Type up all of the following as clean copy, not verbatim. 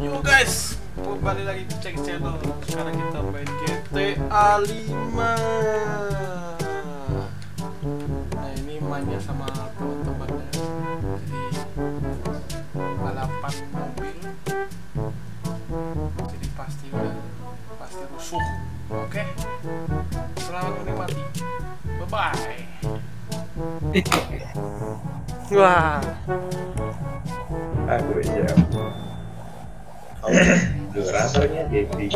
Yo guys, kembali lagi di Cek Channel. Sekarang kita main GTA 5. Nah, ini mainnya sama teman-temannya. Jadi balapan mobil. Jadi pasti rusuh. Oke. Selamat menikmati. Bye bye. Wah. Aku iya. Duh, rasanya jadi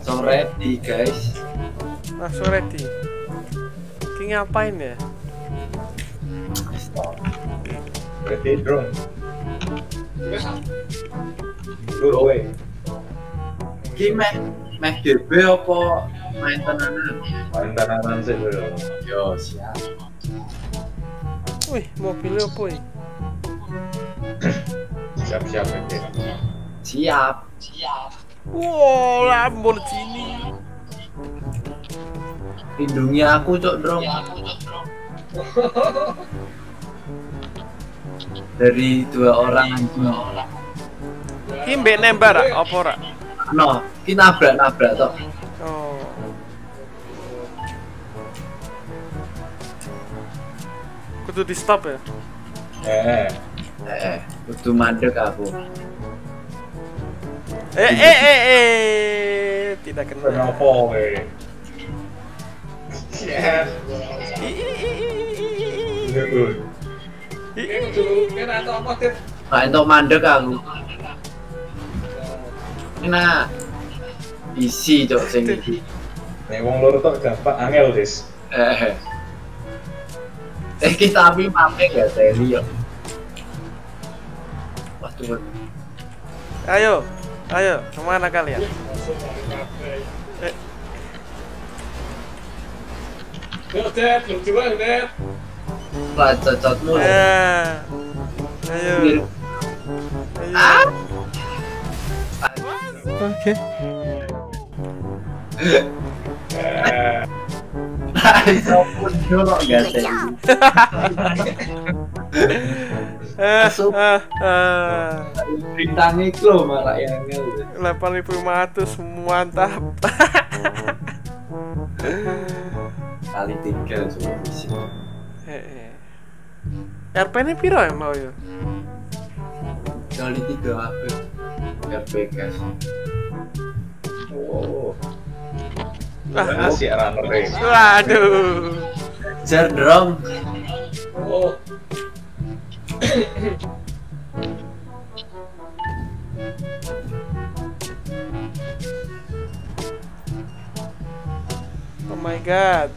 langsung ready guys, langsung ready. Ini ngapain ya? Ready drone lure away ini meh GB apa main tenanan? Main tenanan sih dulu. Yo siap. Wih, mobilnya apa ya? Siap-siap aja. Siap. Wow, Lamborghini. Lindungi aku, Cok Drong. Dari dua orang. Ki mbek nembar apa ora? No, ki nabrak tok. Oh. Kudu di stop ya? Kudu mandek aku. Tidak kena. Kenapa weh? Yes. Itu mandek aku. Nah. Isi cok sing iki. Nek wong loro tok gampang angel, Des. Kita ambil mampek ya, Teri. Tuh. Ayo, kemana kalian? Ayo. Oke. Bintang iklo malah yang level 500 mantap. Kali 3 sudah isi. RP-nya piro ya mau ya? Kali 3 HP. RP guys. Oh. Nah, si runner. Waduh. Jar drone. Oh. Oh my god.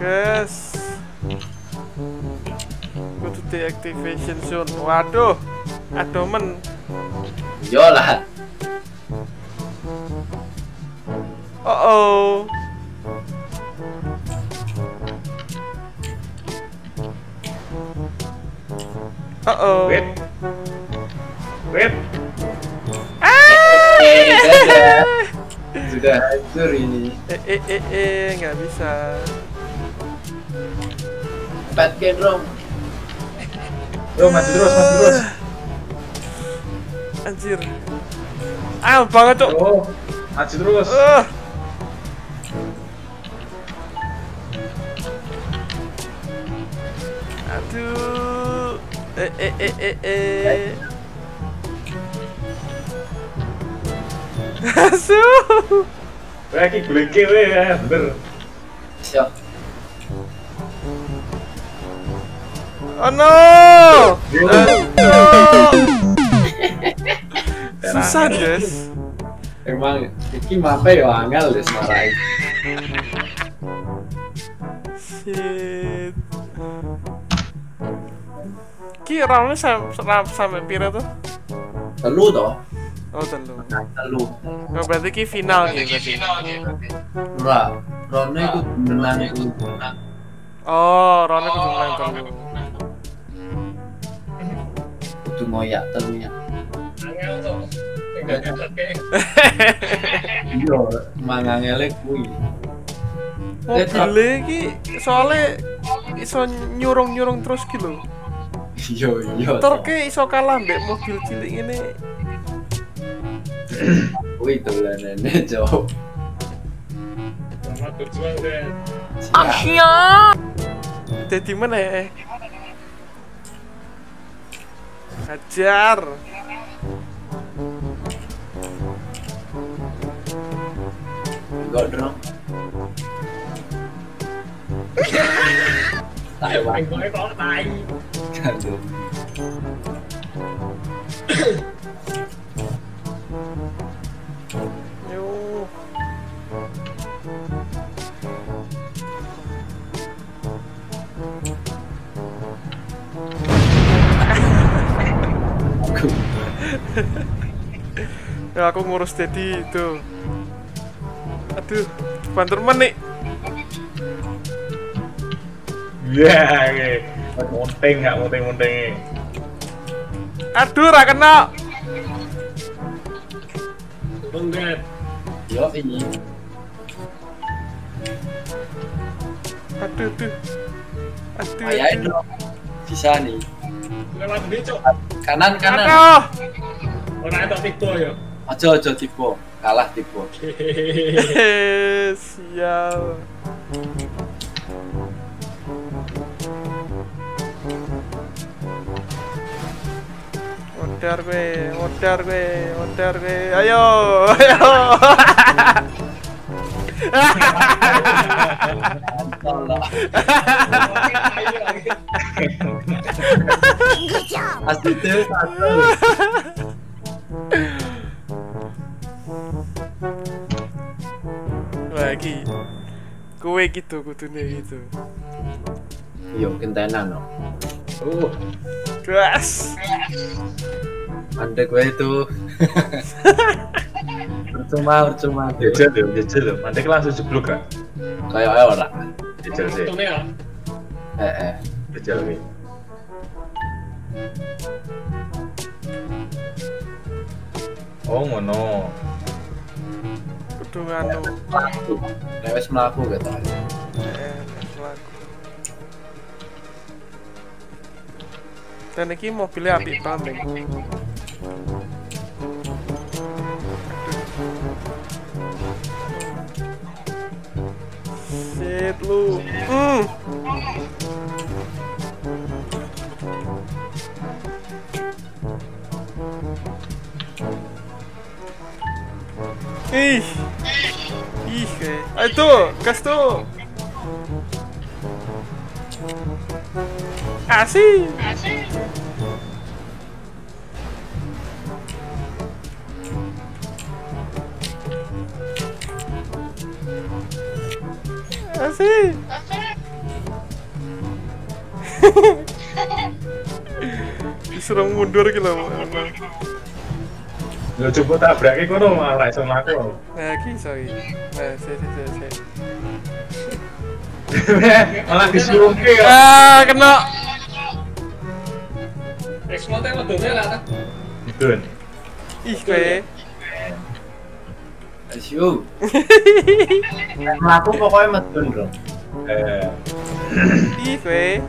Guys, kudu deactivation zone. Waduh, adomen. Yolah. Oh. Wait. Sudah hancur ini. Nggak bisa. Patkin Rom. Mati terus. Anjir. Ah, banget tuh. Oh, mati terus. Aduh. Asu. Lagi gleke we ya, bener. Siap. Oh no! No! Susah guys. Emang iki mape yo angel wis marai. Shit. Ki round sampe pira tuh? Telu toh. Oh telu. Oh berarti ki final iki berarti. Ora, round-e iku menang iku. Oh, round-e iku menang. Ngoyak telunya. gak nyangka kek. Yo, mangangele kuwi. Mobile iki soalnya iso nyurung-nyurung terus ki lho. Yo yo. Turke iso kalah mbek mobil cilik ngene. Kuwi dolanane Jawa. Selamat berjuang, Den. Akhirnya. Jadi mana ya? Hajar. Enggak dong. Taiwan. Ya aku ngurus Dedi itu. Aduh, banter menik. Ya, yeah, monteng nggak monteng-monteng. Aduh, ra kena. Bengket. Yo ini. Aduh, tuh. Aduh. Ayain dong. Bisa nih. Lewat becok. Kanan kanan. Aduh. Orang itu tipe ya. Aja tipe. Kalah tipe. Sial. Odar gue, ayo. Asli tuh satu. Lagi, kue gitu, kutunya gitu. Yo kentena no. Keras. Anda gue itu. Percuma. Jejel. Mandek langsung jeblok kan. Kayak ayo ora. Jejel sih. Jejel iki. Oh ngono. Kudu anu. Nek wis mlaku ketok. Mlaku. Dan iki mobilnya apik banget. Shit lu. Ih. Itu, gas tuh. Asih. Disuruh mundur gila. Lo coba tabraki kono malah iso mlaku. Nah, iki iso iki. Nah, sik. Malah disurungke. Ah, kena. Eksplote medone lah ta. Medon. Ih, kae. Asyuk. Mlaku pokoke medon, Bro. Ih, kae.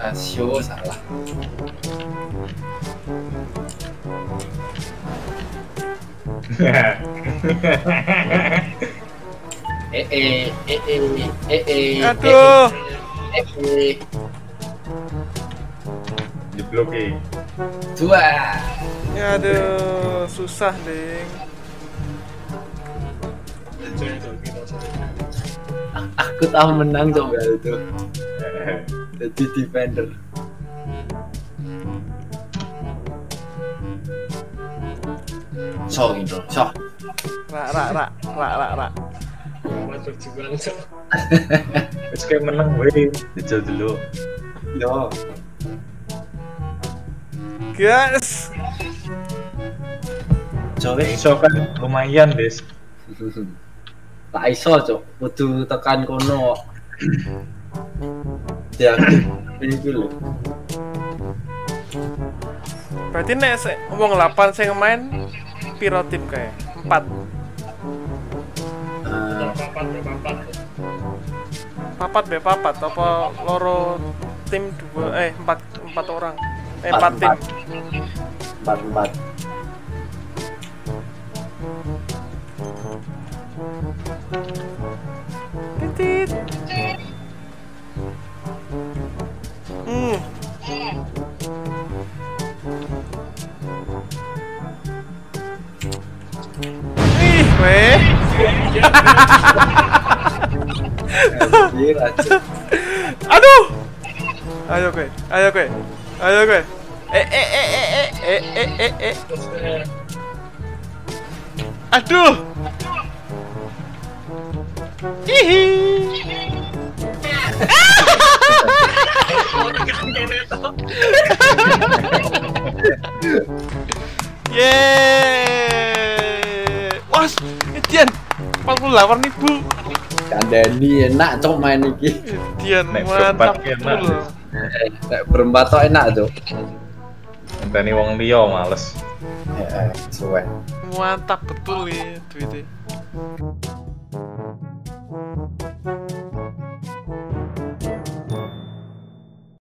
Asyo salah. Aduh. Diblokir. Dua. Aduh, susah deh. Aku tahu menang coba itu. Jadi defender. So gitu, so. Rak. Masuk juga langsung. Wes kayak menang weh, dijel dulu. Yo. Guys. Coba iso kan lumayan, Des. Tak iso, Cok. Kudu tekan kono. Diaktif ini dulu. Berarti nek sik wong 8 sing main piro tim kae? 4. 4 be 4 apa loro tim 2 4 orang. 4 tim. 4. Titit. Wih, weh. Aduh. Ayo, gue. Aduh. Hihi. Yeay. Was, Etian, 48.000. Kandani enak cok main iki. Etian mantap enak. Nek berempat tok enak cok. Kandani wong liya males. Heeh, suwe. Mantap betul iki duite.